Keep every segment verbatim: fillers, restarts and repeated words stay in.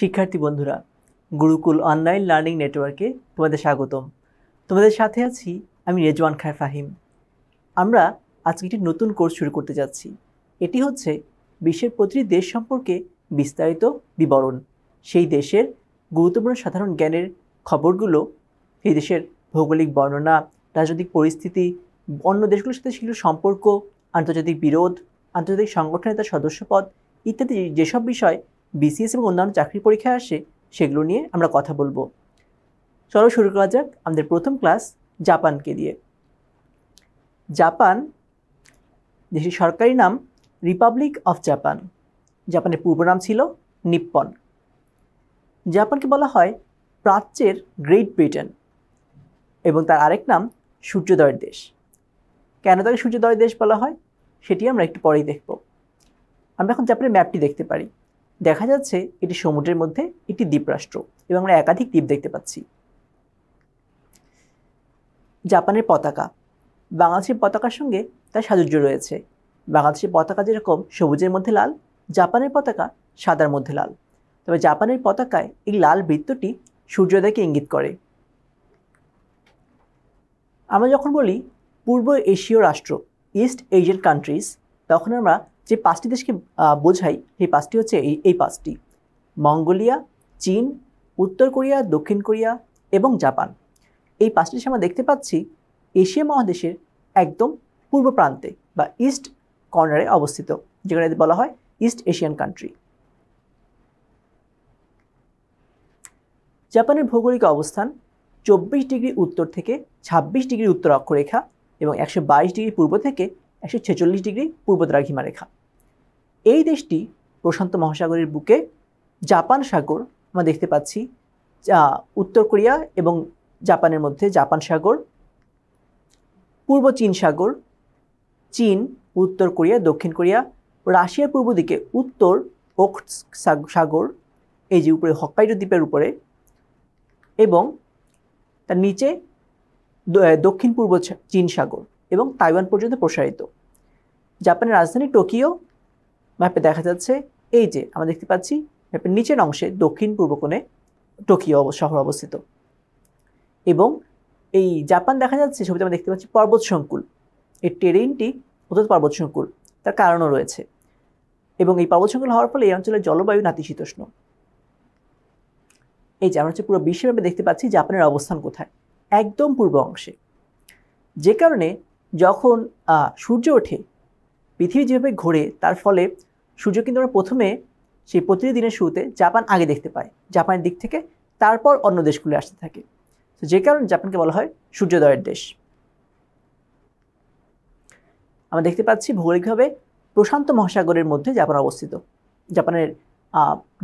शिक्षार्थी बंधुरा Gurukul online learning नेटवर्के तुम्हादेर स्वागतम। तुम्हादेर साथे आछि आमी रेजवान खैर फाहिम। आमरा आजके एकटि नतून कोर्स शुरू करते जाच्छि। एटी हच्छे विश्वेर प्रतिटि देश सम्पर्के विस्तारित विवरण, सेई देशेर गुरुत्वपूर्ण साधारण ज्ञानेर खबरगुलो, सेई देशेर भौगोलिक बर्णना, राजनैतिक परिस्थिति, अन्य देशगुलोर साथे सेगुलोर सम्पर्क, आंतर्जातिक बिरोध, आंतर्जातिक संगठने तार सदस्यपद इत्यादि जे सब विषय बीसीएस और अन्य चाकरी परीक्षा आसे सेगुलो निये आमरा कथा बोलबो। चलो शुरू करा जाक आमादेर प्रथम क्लास जापान के दिए। जापान देशेर सरकारी नाम रिपब्लिक अफ जपान। जापानेर पूर्व नाम छिलो निप्पन। जापान के बला हय प्राच्येर ग्रेट ब्रिटेन एबं तार आरेक नाम सूर्योदय देश। केन ताके सूर्योदय देश बला हय सेटी आमरा एकटु परेई देखब। आमरा एखन जापानेर मैपटी देखते पारी। देखा जाच्छे एटी समुद्रेर मध्य एक द्वीपराष्ट्र एबं आमरा एकाधिक द्वीप देखते पाচ্ছি। जापानेर पताका बांग्लादेशेर पताकार संगे तार सादृश्य रयेছে। बांग्लादेशेर पताका जेरकम सबुजेर मध्य लाल, जापानेर पताका सादार मध्य लाल। तबे जापानेर पताकाय एई लाल वृत्तटी सूर्योदयके इंगित करे। आमरा जखन बलि पूर्व एशिया राष्ट्र इस्ट एशियान कान्ट्रिज तखन आमरा जो पाँच देश के बोझाई पाँच हे पाँच मंगोलिया, चीन, उत्तर कोरिया, दक्षिण कोरिया एवं जापान। ये पाँच देश हमें देखते पाচ্ছি एशिया महादेशर एकदम पूर्व प्रान्ते बा इस्ट कर्नारे अवस्थित, जेखाने बला हय इस्ट एशियान कान्ट्री। जापानेर भौगोलिक अवस्थान चौबीस डिग्री उत्तर थेके छब्बीस डिग्री उत्तर अक्षरेखा एवं एक सौ बाईस डिग्री पूर्व थेके एक सौ छेचल्लिस डिग्री पूर्व द्वारा हिमारेखा। এই দেশটি প্রশান্ত মহাসাগরের বুকে জাপান সাগর আমরা দেখতে পাচ্ছি। উত্তর কোরিয়া এবং জাপানের মধ্যে জাপান সাগর, পূর্ব চীন সাগর, চীন, উত্তর কোরিয়া, দক্ষিণ কোরিয়া, রাশিয়ার পূর্ব দিকে উত্তর ওখোত্স্ক সাগর, এই যে উপরে হোক্কাইদো দ্বীপের উপরে, এবং তার নিচে দক্ষিণ পূর্ব চীন সাগর এবং তাইওয়ান পর্যন্ত প্রসারিত। জাপানের রাজধানী টোকিও ম্যাপে দেখা যাচ্ছে। এই যে আমরা দেখতে পাচ্ছি ম্যাপের নিচের অংশে দক্ষিণ পূর্ব কোণে টোকিও শহর অবস্থিত। এবং এই জাপান দেখা যাচ্ছে ছবিতে আমরা দেখতে পাচ্ছি পর্বত সংকুল। এই টেরেনটি অত্যন্ত পর্বত সংকুল, তার কারণও রয়েছে। এবং এই পর্বত সংকুল হওয়ার ফলে এই অঞ্চলের জলবায়ু নাতিশীতোষ্ণ। এই যে আমরা হচ্ছে পুরো বিশ্বব্যাপী দেখতে পাচ্ছি জাপানের অবস্থান কোথায়, একদম পূর্ব অংশে। যে কারণে যখন সূর্য ওঠে পৃথিবী যেভাবে ঘোরে তার ফলে সূর্য কিন্তু আমরা প্রথমে সেই প্রতিটি দিনের শুরুতে জাপান আগে দেখতে পাই জাপানের দিক থেকে, তারপর অন্য দেশগুলো আসতে থাকে। তো যে কারণে জাপানকে বলা হয় সূর্যোদয়ের দেশ। আমরা দেখতে পাচ্ছি ভৌগোলিকভাবে প্রশান্ত মহাসাগরের মধ্যে জাপান অবস্থিত। জাপানের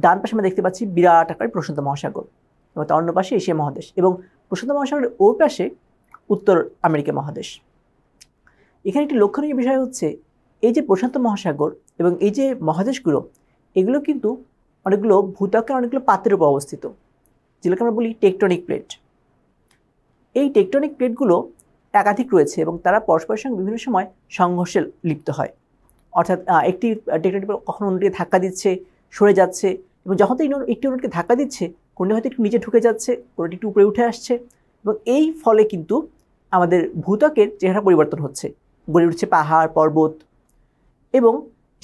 ডান পাশে আমরা দেখতে পাচ্ছি বিরাট আকারের প্রশান্ত মহাসাগর এবং তার অন্য পাশে এশিয়া মহাদেশ এবং প্রশান্ত মহাসাগরের ওই পাশে উত্তর আমেরিকা মহাদেশ। এখানে একটি লক্ষণীয় বিষয় হচ্ছে এই যে প্রশান্ত মহাসাগর এবং এই যে মহাদেশগুলো এগুলো কিন্তু অনেকগুলো ভূত্বকের অনেকগুলো পাতের উপর অবস্থিত, যেগুলোকে আমরা বলি টেকটনিক প্লেট। এই টেকটনিক প্লেটগুলো একাধিক রয়েছে এবং তারা পরস্পরের সঙ্গে বিভিন্ন সময় সংঘর্ষে লিপ্ত হয়। অর্থাৎ একটি টেকটনিক প্লেট কখনো অন্যটিকে ধাক্কা দিচ্ছে, সরে যাচ্ছে এবং যখন একটি অন্যটিকে ধাক্কা দিচ্ছে কোনটি হয়তো একটু নিচে ঢুকে যাচ্ছে, কোনটি একটু উপরে উঠে আসছে এবং এই ফলে কিন্তু আমাদের ভূত্বকের চেহারা পরিবর্তন হচ্ছে, গড়ে উঠছে পাহাড় পর্বত। এবং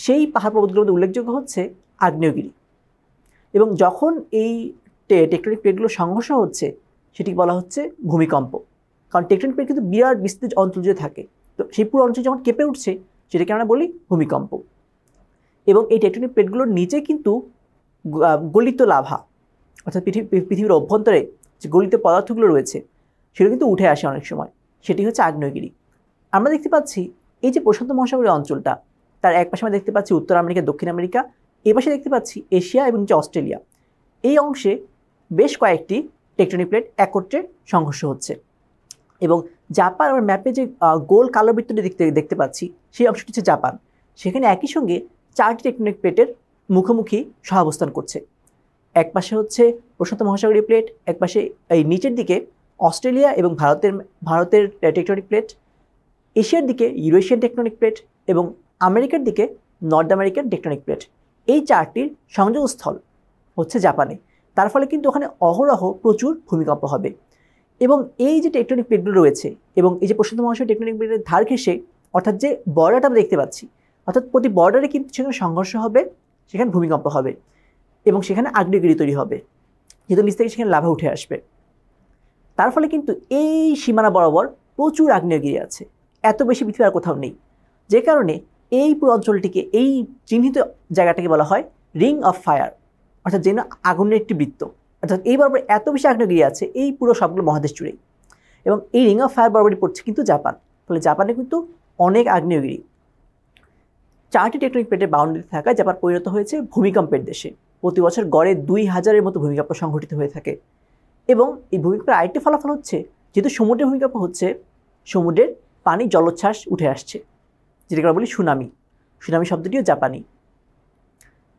সেই পাহাড় পর্বতগুলোর মধ্যে উল্লেখযোগ্য হচ্ছে আগ্নেয়গিরি। এবং যখন এই টেকটনিক প্লেটগুলো সংঘর্ষ হচ্ছে সেটিকে বলা হচ্ছে ভূমিকম্প। কারণ টেকটনিক প্লেট কিন্তু বিরাট বিস্তৃত অঞ্চল জুড়ে থাকে, তো সেই পুরো অঞ্চল যখন কেঁপে উঠছে সেটাকে আমরা বলি ভূমিকম্প। এবং এই টেকটনিক প্লেটগুলোর নিচে কিন্তু গলিত লাভা অর্থাৎ পৃথিবীর অভ্যন্তরে যে গলিত পদার্থগুলো রয়েছে সেটা কিন্তু উঠে আসে অনেক সময়, সেটি হচ্ছে আগ্নেয়গিরি। আমরা দেখতে পাচ্ছি এই যে প্রশান্ত মহাসাগরীয় অঞ্চলটা তার এক পাশে আমরা দেখতে পাচ্ছি উত্তর আমেরিকা, দক্ষিণ আমেরিকা, এই পাশে দেখতে পাচ্ছি এশিয়া এবং যে অস্ট্রেলিয়া, এই অংশে বেশ কয়েকটি টেকটনিক প্লেট একত্রে সংঘর্ষ হচ্ছে। এবং জাপান আমার ম্যাপে যে গোল কালো বৃত্তটি দেখতে দেখতে পাচ্ছি সেই অংশটি হচ্ছে জাপান। সেখানে একই সঙ্গে চারটি টেকটনিক প্লেটের মুখোমুখি সহাবস্থান করছে। এক পাশে হচ্ছে প্রশান্ত মহাসাগরীয় প্লেট, এক পাশে এই নিচের দিকে অস্ট্রেলিয়া এবং ভারতের ভারতের টেকটনিক প্লেট, এশিয়ার দিকে ইউরেশিয়ান টেকটনিক প্লেট এবং আমেরিকার দিকে নর্থ আমেরিকান টেকটনিক প্লেট। এই চারটির সংযোগস্থল হচ্ছে জাপানে। তার ফলে কিন্তু ওখানে অহরহ প্রচুর ভূমিকম্প হবে। এবং এই যে টেকটনিক প্লেটগুলো রয়েছে এবং এই যে প্রশান্ত মহাসাগর টেকটনিক প্লেটের ধার ঘেঁষে অর্থাৎ যে বর্ডারটা আমরা দেখতে পাচ্ছি অর্থাৎ প্রতি বর্ডারে কিন্তু সেখানে সংঘর্ষ হবে, সেখানে ভূমিকম্প হবে এবং সেখানে আগ্নেয়গিরি তৈরি হবে, যেহেতু নিচ থেকে সেখানে লাভা উঠে আসবে। তার ফলে কিন্তু এই সীমানা বরাবর প্রচুর আগ্নেয়গিরি আছে, এত বেশি পৃথিবী আর কোথাও নেই, যে কারণে এই পুরো অঞ্চলটিকে এই চিহ্নিত জায়গাটাকে বলা হয় রিং অফ ফায়ার, অর্থাৎ যেন আগুনের একটি বৃত্ত। অর্থাৎ এই বরাবর এত বেশি আগ্নেয়গিরি আছে এই পুরো সবগুলো মহাদেশ জুড়েই, এবং এই রিং অফ ফায়ার বরাবরই পড়ছে কিন্তু জাপান। ফলে জাপানে কিন্তু অনেক আগ্নেয়গিরি। চারটি টেকটনিক প্লেটের বাউন্ডারি থাকায় জাপান পরিণত হয়েছে ভূমিকম্পের দেশে। প্রতি বছর গড়ে দুই হাজারের মতো ভূমিকম্প সংঘটিত হয়ে থাকে। এবং এই ভূমিকম্পের আরেকটি ফলাফল হচ্ছে, যেহেতু সমুদ্রের ভূমিকম্প হচ্ছে, সমুদ্রের পানি জলোচ্ছ্বাস উঠে আসছে, যেটাকে আমরা বলি সুনামি। সুনামি শব্দটিও জাপানি।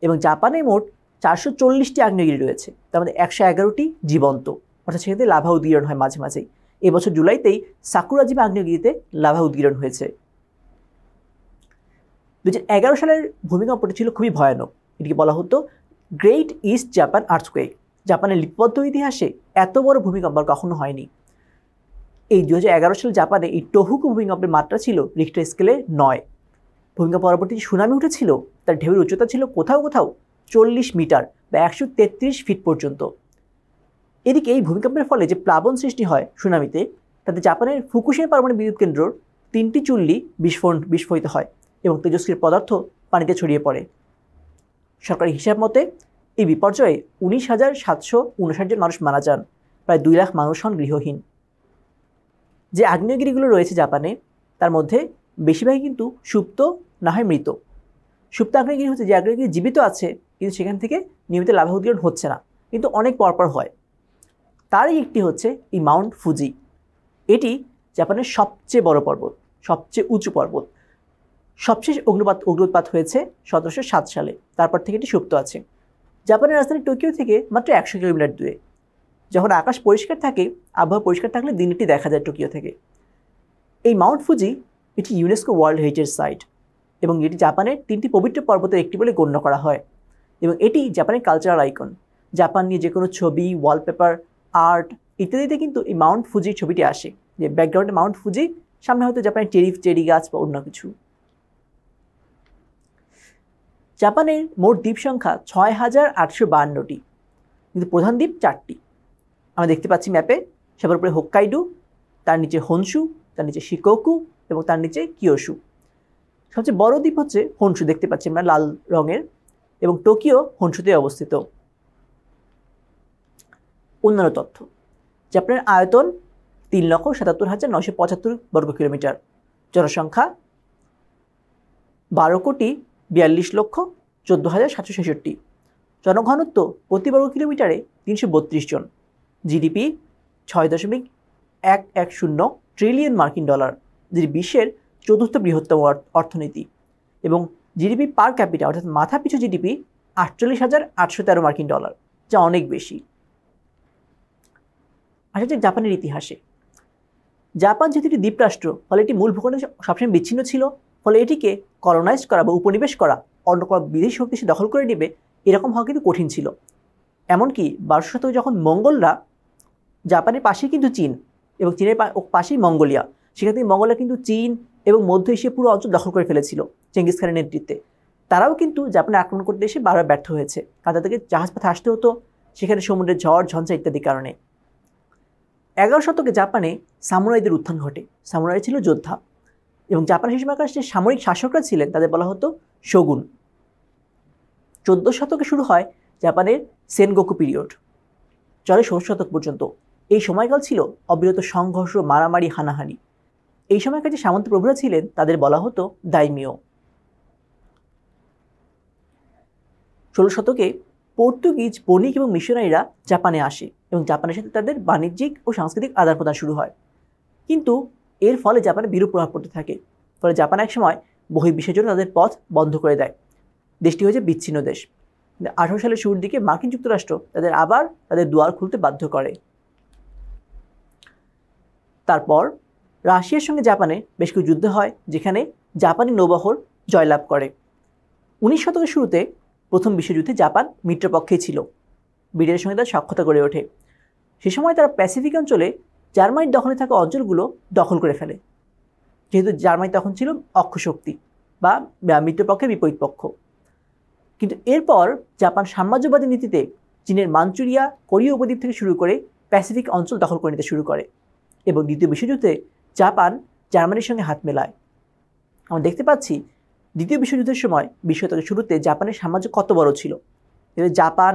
এবং জাপানে মোট চারশো চল্লিশটি আগ্নেয়গিরি রয়েছে, তার মধ্যে একশো এগারোটি জীবন্ত, অর্থাৎ সেক্ষেত্রে লাভা উদ্গীরণ হয় মাঝে মাঝেই। এবছর জুলাইতেই সাকুরাজিমা আগ্নেয়গিরিতে লাভা উদ্গীরণ হয়েছে। দু হাজার এগারো সালের ভূমিকম্পটি ছিল খুবই ভয়ানক। এটিকে বলা হতো গ্রেট ইস্ট জাপান আর্থক্বেক। জাপানের লিপিবদ্ধ ইতিহাসে এত বড় ভূমিকম্প কখনো হয়নি। এই দু হাজার এগারো সালে জাপানে এই টোহুকু ভূমিকম্পের মাত্রা ছিল রিক্সটে স্কেলে নয়। ভূমিকম্প পরবর্তী সুনামি উঠেছিল, তার ঢেউয়ের উচ্চতা ছিল কোথাও কোথাও চল্লিশ মিটার বা একশো তেত্রিশ ফিট পর্যন্ত। এদিকে এই ভূমিকম্পের ফলে যে প্লাবন সৃষ্টি হয় সুনামিতে, তাতে জাপানের ফুকুশিমা পারমাণবিক বিদ্যুৎ কেন্দ্রর তিনটি চুল্লি বিস্ফোরণ বিস্ফোরিত হয় এবং তেজস্ক্রিয় পদার্থ পানিতে ছড়িয়ে পড়ে। সরকারি হিসাব মতে এই বিপর্যয়ে উনিশ হাজার সাতশো উনষাট জন মানুষ মারা যান, প্রায় দুই লাখ মানুষ হন গৃহহীন। যে আগ্নেয়গিরিগুলো রয়েছে জাপানে, তার মধ্যে বেশিরভাগই কিন্তু সুপ্ত না হয় মৃত। সুপ্ত আগ্নেয়গিরি হচ্ছে যে আগ্নেয়গিরি জীবিত আছে কিন্তু সেখান থেকে নিয়মিত লাভা উদ্গীরণ হচ্ছে না, কিন্তু অনেক পরপর হয়। তারই একটি হচ্ছে এই মাউন্ট ফুজি। এটি জাপানের সবচেয়ে বড় পর্বত, সবচেয়ে উঁচু পর্বত। সবশেষ অগ্নুপাত অগ্নুৎপাত হয়েছে সতেরোশো সাত সালে, তারপর থেকে এটি সুপ্ত আছে। জাপানের রাজধানী টোকিও থেকে মাত্র একশো কিলোমিটার দূরে। যখন আকাশ পরিষ্কার থাকে, আবহাওয়া পরিষ্কার থাকলে দিনটি দেখা যায় টোকিও থেকে। এই মাউন্ট ফুজি এটি ইউনেস্কো ওয়ার্ল্ড হেরিটেজ সাইট এবং এটি জাপানের তিনটি পবিত্র পর্বতের একটি বলে গণ্য করা হয় এবং এটি জাপানের কালচারাল আইকন। জাপান নিয়ে যে কোনো ছবি, ওয়ালপেপার, আর্ট ইত্যাদিতে কিন্তু এই মাউন্ট ফুজির ছবিটি আসে, যে ব্যাকগ্রাউন্ডে মাউন্ট ফুজি, সামনে হয়তো জাপানের চেরি চেরি গাছ বা অন্য কিছু। জাপানের মোট দ্বীপ সংখ্যা ছয় হাজার আটশো বাহান্নটি, কিন্তু প্রধান দ্বীপ চারটি আমরা দেখতে পাচ্ছি ম্যাপে। সবার উপরে হোক্কাইদো, তার নিচে হন্সু, তার নিচে শিকোকু এবং তার নিচে কিয়োশু। সবচেয়ে বড় দ্বীপ হচ্ছে হন্সু, দেখতে পাচ্ছি আমরা লাল রঙের, এবং টোকিও হন্সুতে অবস্থিত। অন্যান্য তথ্য। জাপানের আয়তন তিন লক্ষ সাতাত্তর হাজার নয়শো পঁচাত্তর বর্গ কিলোমিটার। জনসংখ্যা বারো কোটি বিয়াল্লিশ লক্ষ চোদ্দো হাজার সাতশো ছেষট্টি। জনঘনত্ব প্রতি বর্গ কিলোমিটারে তিনশো বত্রিশ জন। জিডিপি ছয় দশমিক এক এক শূন্য ট্রিলিয়ন মার্কিন ডলার, যেটি বিশ্বের চতুর্থ বৃহত্তম অর্থনীতি। এবং জিডিপি পার ক্যাপিটা অর্থাৎ মাথা পিছু জিডিপি আটচল্লিশ হাজার আটশো তেরো মার্কিন ডলার, যা অনেক বেশি। আসা যাক জাপানের ইতিহাসে। জাপান যেহেতু একটি দ্বীপরাষ্ট্র, ফলে এটি মূল ভূখণ্ডে সবসময় বিচ্ছিন্ন ছিল, ফলে এটিকে কলোনাইজ করা বা উপনিবেশ করা, অন্য কোনো বিদেশি শক্তি সে দখল করে নেবে এরকম হওয়া কিন্তু কঠিন ছিল। এমনকি বারোশো শতকে যখন মঙ্গোলরা, জাপানের পাশেই কিন্তু চীন এবং চীনের পাশেই মঙ্গোলিয়া, সেখান থেকে মঙ্গোলরা কিন্তু চীন এবং মধ্য এশিয়া পুরো অঞ্চল দখল করে ফেলেছিল চেঙ্গিস খানের নেতৃত্বে। তারাও কিন্তু জাপানে আক্রমণ করতে এসে বারবার ব্যর্থ হয়েছে, কারণ তাদেরকে জাহাজ পথে আসতে হতো, সেখানে সমুদ্রের ঝড় ঝঞ্ঝা ইত্যাদির কারণে। এগারো শতকে জাপানে সামুরাইদের উত্থান ঘটে। সামুরাই ছিল যোদ্ধা এবং জাপানের সময়কার যে সামরিক শাসকরা ছিলেন তাদের বলা হতো শোগুন। চোদ্দো শতকে শুরু হয় জাপানের সেনগোকু পিরিয়ড, চলে ষোলো শতক পর্যন্ত। এই সময়কাল ছিল অবিরত সংঘর্ষ, মারামারি, হানাহানি। এই সময়কার যে সামন্ত প্রভুরা ছিলেন তাদের বলা হতো দাইমিও। ষোলো শতকে পর্তুগিজ বণিক এবং মিশনারিরা জাপানে আসে এবং জাপানের সাথে তাদের বাণিজ্যিক ও সাংস্কৃতিক আদান প্রদান শুরু হয়, কিন্তু এর ফলে জাপানে বিরূপ প্রভাব পড়তে থাকে। ফলে জাপান একসময় বহির্বিশ্বের জন্য তাদের পথ বন্ধ করে দেয়, দেশটি হয়েছে বিচ্ছিন্ন দেশ। আঠারো সালের শুরুর দিকে মার্কিন যুক্তরাষ্ট্র তাদের আবার তাদের দুয়ার খুলতে বাধ্য করে। তারপর রাশিয়ার সঙ্গে জাপানে বেশ কিছু যুদ্ধ হয়, যেখানে জাপানি নৌবহর জয়লাভ করে। উনিশ শতকের শুরুতে প্রথম বিশ্বযুদ্ধে জাপান মিত্রপক্ষে ছিল, ব্রিটেনের সঙ্গে তার সখ্যতা গড়ে ওঠে। সে সময় তারা প্যাসিফিক অঞ্চলে জার্মানির দখলে থাকা অঞ্চলগুলো দখল করে ফেলে। যেহেতু জার্মানি তখন ছিল অক্ষশক্তি বা মিত্রপক্ষের বিপরীত পক্ষ। কিন্তু এরপর জাপান সাম্রাজ্যবাদী নীতিতে চীনের মাঞ্চুরিয়া, কোরিয়া উপদ্বীপ থেকে শুরু করে প্যাসিফিক অঞ্চল দখল করে নিতে শুরু করে এবং দ্বিতীয় বিশ্বযুদ্ধে জাপান জার্মানির সঙ্গে হাত মেলায়। আমরা দেখতে পাচ্ছি দ্বিতীয় বিশ্বযুদ্ধের সময় বিশ শতকের শুরুতে জাপানের সাম্রাজ্য কত বড় ছিল। জাপান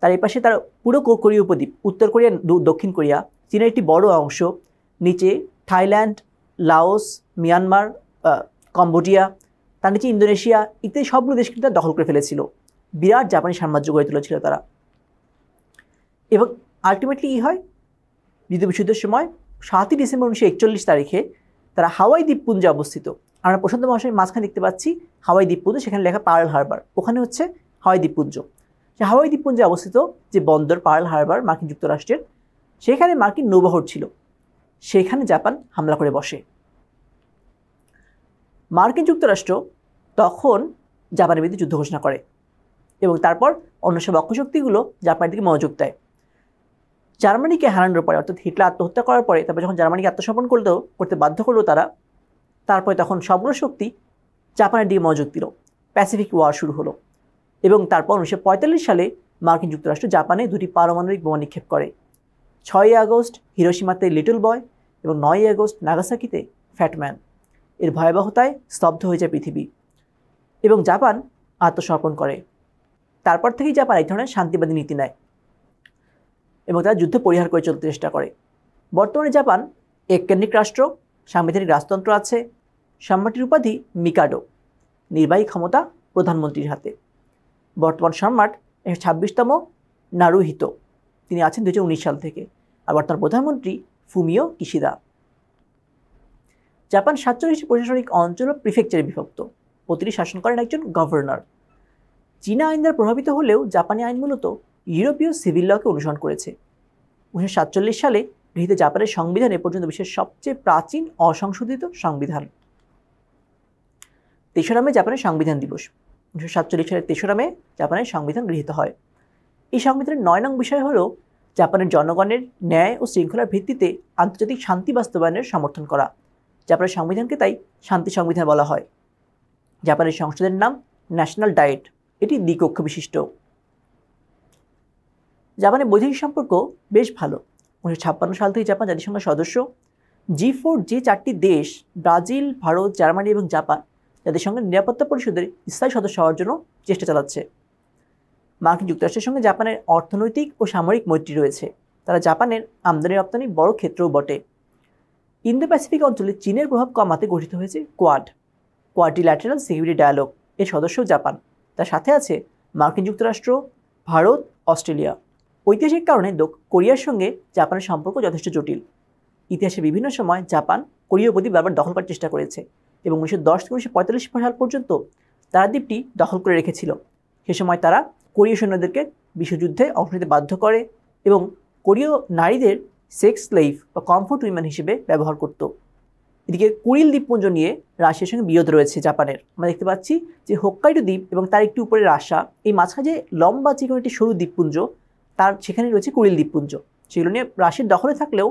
তার এপাশে তার পুরো কোরিয়া উপদ্বীপ, উত্তর কোরিয়া, দক্ষিণ কোরিয়া, চীনের একটি বড় অংশ, নিচে থাইল্যান্ড, লাওস, মিয়ানমার, কম্বোডিয়া, তার নিচে ইন্দোনেশিয়া ইত্যাদি সবগুলো দেশকে তারা দখল করে ফেলেছিল। বিরাট জাপানি সাম্রাজ্য গড়ে তুলেছিল তারা। এবং আলটিমেটলি কী হয়, দ্বিতীয় বিশ্বযুদ্ধের সময় সাতই ডিসেম্বর উনিশশো একচল্লিশ তারিখে তারা হাওয়াই দ্বীপপুঞ্জে অবস্থিত, আমরা প্রশান্ত মহাসাগরের মাঝখানে দেখতে পাচ্ছি হাওয়াই দ্বীপপুঞ্জ, সেখানে লেখা পার্ল হার্বার, ওখানে হচ্ছে হাওয়াই দ্বীপপুঞ্জ। সে হাওয়াই দ্বীপপুঞ্জে অবস্থিত যে বন্দর পার্ল হার্বার মার্কিন যুক্তরাষ্ট্রের, সেখানে মার্কিন নৌবহর ছিল, সেখানে জাপান হামলা করে বসে। মার্কিন যুক্তরাষ্ট্র তখন জাপানের বিরুদ্ধে যুদ্ধ ঘোষণা করে এবং তারপর অন্য সব অক্ষশক্তিগুলো জাপানের দিকে মনোযোগ দেয়। জার্মানিকে হারানোর পরে, অর্থাৎ হিটলার আত্মহত্যা করার পরে, তারপর যখন জার্মানিকে আত্মসমর্পণ করলেও করতে বাধ্য করলো তারা, তারপরে তখন সবগুলো শক্তি জাপানের দিকে মনোযোগ দিল, প্যাসিফিক ওয়ার শুরু হলো। এবং তারপর উনিশশো পঁয়তাল্লিশ সালে মার্কিন যুক্তরাষ্ট্র জাপানে দুটি পারমাণবিক বোমা নিক্ষেপ করে, ছয়ই আগস্ট হিরোশিমাতে লিটল বয় এবং নয়ই আগস্ট নাগাসাকিতে ফ্যাটম্যান। এর ভয়াবহতায় স্তব্ধ হয়ে যায় পৃথিবী এবং জাপান আত্মসমর্পণ করে। তারপর থেকেই জাপান এই ধরনের শান্তিবাদী নীতি নেয় এবং তারা যুদ্ধ পরিহার করে চলতে চেষ্টা করে। বর্তমানে জাপান এককেন্দ্রিক রাষ্ট্র, সাংবিধানিক রাজতন্ত্র আছে, সম্রাটের উপাধি মিকাডো, নির্বাহী ক্ষমতা প্রধানমন্ত্রীর হাতে। বর্তমান সম্রাট একশো ছাব্বিশতম নারুহিতো, তিনি আছেন দুই হাজার উনিশ সাল থেকে। আর বর্তমান প্রধানমন্ত্রী ফুমিও কিশিদা। জাপান সাতচল্লিশটি প্রশাসনিক অঞ্চল ও প্রিফেকচারে বিভক্ত, প্রতিটি শাসন করেন একজন গভর্নর। চীনা আইন দ্বারা প্রভাবিত হলেও জাপানি আইন মূলত ইউরোপীয় সিভিল লকে অনুসরণ করেছে। উনিশশো সাতচল্লিশ সালে গৃহীত জাপানের সংবিধান এ পর্যন্ত বিশ্বের সবচেয়ে প্রাচীন অসংশোধিত সংবিধান। তেসরা মে জাপানের সংবিধান দিবস, উনিশশো সাতচল্লিশ সালের তেসরা মে জাপানের সংবিধান গৃহীত হয়। এই সংবিধানের নয় নং বিষয় হল জাপানের জনগণের ন্যায় ও শৃঙ্খলার ভিত্তিতে আন্তর্জাতিক শান্তি বাস্তবায়নের সমর্থন করা। জাপানের সংবিধানকে তাই শান্তি সংবিধান বলা হয়। জাপানের সংসদের নাম ন্যাশনাল ডায়েট, এটি দ্বিকক্ষ বিশিষ্ট। জাপানের বৈদেশিক সম্পর্ক বেশ ভালো। উনিশশো ছাপ্পান্ন সাল থেকে জাপান জাতিসংঘের সদস্য। জি ফোর যে চারটি দেশ ব্রাজিল, ভারত, জার্মানি এবং জাপান জাতিসংঘের নিরাপত্তা পরিষদের স্থায়ী সদস্য হওয়ার জন্য চেষ্টা চালাচ্ছে। মার্কিন যুক্তরাষ্ট্রের সঙ্গে জাপানের অর্থনৈতিক ও সামরিক মৈত্রী রয়েছে, তারা জাপানের আমদানি রপ্তানি বড় ক্ষেত্রও বটে। ইন্দো প্যাসিফিক অঞ্চলে চীনের প্রভাব কমাতে গঠিত হয়েছে কোয়াড, কোয়াড্রিল্যাটেরাল সিকিউরিটি ডায়ালগ, এর সদস্য জাপান। তার সাথে আছে মার্কিন যুক্তরাষ্ট্র, ভারত, অস্ট্রেলিয়া। ঐতিহাসিক কারণে কোরিয়ার সঙ্গে জাপানের সম্পর্ক যথেষ্ট জটিল। ইতিহাসে বিভিন্ন সময় জাপান কোরিয়া উপদ্বীপ বারবার দখল করার চেষ্টা করেছে এবং উনিশশো দশ থেকে উনিশশো পঁয়তাল্লিশ সাল পর্যন্ত তারা দ্বীপটি দখল করে রেখেছিল। সে সময় তারা কোরীয় সৈন্যদেরকে বিশ্বযুদ্ধে অংশ নিতে বাধ্য করে এবং কোরীয় নারীদের সেক্স স্লেভ বা কমফোর্ট উইমেন হিসেবে ব্যবহার করত। এদিকে কুরিল দ্বীপপুঞ্জ নিয়ে রাশিয়ার সঙ্গে বিরোধ রয়েছে জাপানের। আমরা দেখতে পাচ্ছি যে হোক্কাইডো দ্বীপ এবং তার একটি উপরে রাশিয়া, এই মাঝখানে যে লম্বা চিকন একটি সরু দ্বীপপুঞ্জ, তার সেখানে রয়েছে কুরিল দ্বীপপুঞ্জ। সেগুলো নিয়ে রাশিয়ার দখলে থাকলেও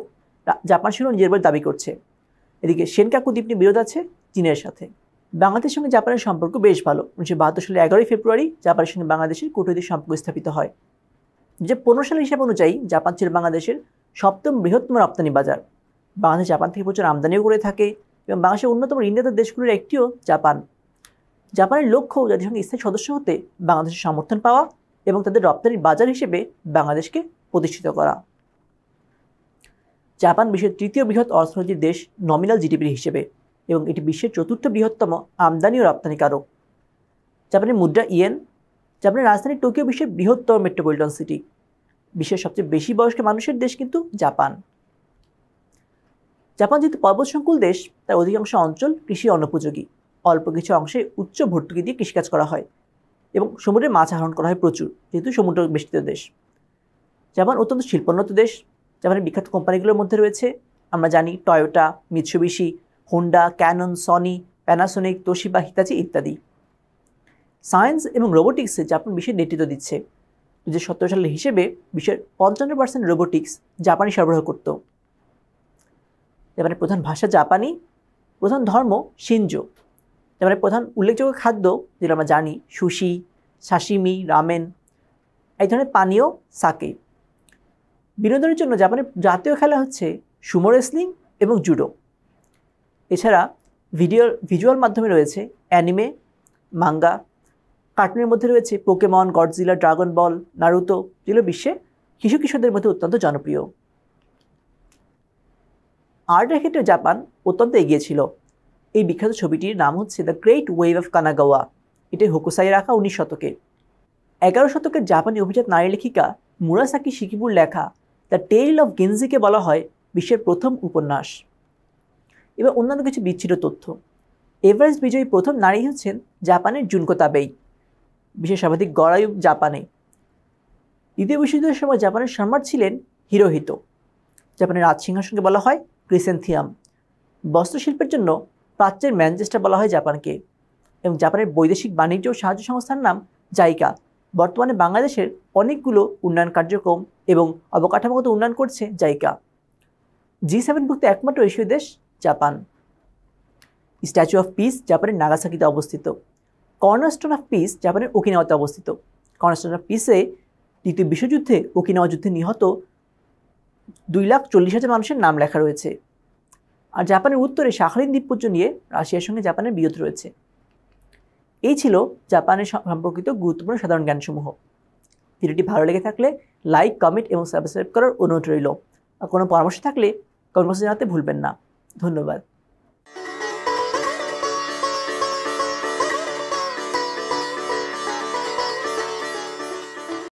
জাপান সেগুলো নিজের বলে দাবি করছে। এদিকে সেনকাকু দ্বীপ নিয়ে বিরোধ আছে চীনের সাথে। বাংলাদেশের সঙ্গে জাপানের সম্পর্ক বেশ ভালো। উনিশশো বাহাত্তর সালে এগারোই ফেব্রুয়ারি জাপানের সঙ্গে বাংলাদেশের কূটনৈতিক সম্পর্ক স্থাপিত হয়। যে পনেরো সালের হিসাব অনুযায়ী জাপান ছিল বাংলাদেশের সপ্তম বৃহত্তম রপ্তানি বাজার। বাংলাদেশ জাপান থেকে প্রচুর আমদানিও করে থাকে এবং বাংলাদেশের অন্যতম ঋণদাতার দেশগুলোর একটিও জাপান। জাপানের লক্ষ্য জাতিসংঘে স্থায়ী সদস্য হতে বাংলাদেশের সমর্থন পাওয়া এবং তাদের রপ্তানির বাজার হিসেবে বাংলাদেশকে প্রতিষ্ঠিত করা। জাপান বিশ্বের তৃতীয় বৃহৎ অর্থনৈতিক দেশ নমিনাল জিডিপি হিসেবে এবং এটি বিশ্বের চতুর্থ বৃহত্তম আমদানি ও রপ্তানিকারক। জাপানের মুদ্রা ইয়েন। জাপানের রাজধানী টোকিও বিশ্বের বৃহত্তম মেট্রোপলিটন সিটি। বিশ্বের সবচেয়ে বেশি বয়স্ক মানুষের দেশ কিন্তু জাপান। জাপান যেহেতু পর্বত সংকুল দেশ, তার অধিকাংশ অঞ্চল কৃষি অনুপযোগী, অল্প কিছু অংশে উচ্চ ভর্তুকি দিয়ে কৃষিকাজ করা হয় এবং সমুদ্রে মাছ আহরণ করা হয় প্রচুর, যেহেতু সমুদ্র বেষ্টিত দেশ। জাপান অত্যন্ত শিল্পোন্নত দেশ। জাপানের বিখ্যাত কোম্পানিগুলোর মধ্যে রয়েছে, আমরা জানি, Toyota, Mitsubishi, Honda, Canon, Sony, Panasonic, Toshiba, Hitachi ইত্যাদি। সায়েন্স এবং রোবোটিক্সে জাপান বিশ্বের নেতৃত্ব দিচ্ছে। दो हज़ार सत्रह साले हिसेबे विश्व पंचान्न पार्सेंट रोबोटिक्स जापानी सरबराह करत। जापान प्रधान भाषा जापानी, प्रधान धर्म शिंजो। जापान प्रधान उल्लेखयोग्य खाद्य जेटा आमरा जानी सुशी, साशिमी, रामेन, एई धरनेर पानीय साके। बिनोदनेर जोन्नो जापानेर जातीय खेला हच्छे सुमो रेसलिंग एबं जुडो। एछाड़ा भिडियो भिजुअल माध्यमे रयेछे एनिमे, मांगा। कार्टुनेर मध्य रयेछे Pokemon, Godzilla, Dragon Ball, Naruto, जेगुलो विश्वे किशोर किशोरदेर मध्य अत्यंत जनप्रिय। आर्टेर क्षेत्रे जापान अत्यंत एगिये छिलो। एई विख्यात छबिटिर नाम हच्छे the great wave of Kanagawa. एटा होकुसाई आका उन्नीस शतके। एगारो शतके जापानी अभिजात नारी लेखिका मुरासाकी शिकिबुर लेखा द टेल अफ गेंजी के बला हय विश्वेर प्रथम उपन्यास। एबार अन्यान्य किछु बिच्छिन्न तथ्य। एवरेस्ट विजयी प्रथम नारी हच्छेन जापानेर जुनको ताबेई। विश्वेर सर्वाधिक गड़ आयु जापाने। द्वितीय विश्वयुद्धेर समय जापानेर सम्राट छिलेन हिरोहितो। जापानेर राजसिंहासनके बला हय क्रिसेंथियाम। वस्त्रशिल्पेर जन्य प्राच्येर मैनचेस्टर बला हय जापानके। एबं जापानेर वैदेशिक वाणिज्य ओ साहाय्य संस्थार नाम जाइका। बर्तमाने बांग्लादेशेर अनेकगुलो उन्नयन कार्यक्रम एवं अबकाठामोगत उन्नयन करছে জাইকা। जी सेवनভুক্ত एकमात्र एशिय देश जापान। स्टैच्यू अफ पीस जापानेर नागासाकिते अवस्थित। कर्नरस्टोन अफ पीस जापानेर ओकिनावाते अवस्थित। कर्नरस्टोन अफ पीसे द्वितीय विश्वयुद्धे ओकिनावा युद्धे निहत दुई लाख चल्लिस हज़ार मानुषेर नाम लेखा रयेছে। और जापानेर उत्तरे शाखारिन द्वीपपुंज निये राशियार संगे जापानेर बिरोध रयेছে। এই ছিল জাপানের সম্পর্কিত গুরুত্বপূর্ণ সাধারণ জ্ঞানসমূহ। ভিডিওটি ভালো লেগে থাকলে লাইক, কমেন্ট এবং সাবস্ক্রাইব করার অনুরোধ রইল। আর কোনো পরামর্শ থাকলে কমেন্ট বক্সে জানাতে ভুলবেন না। ধন্যবাদ।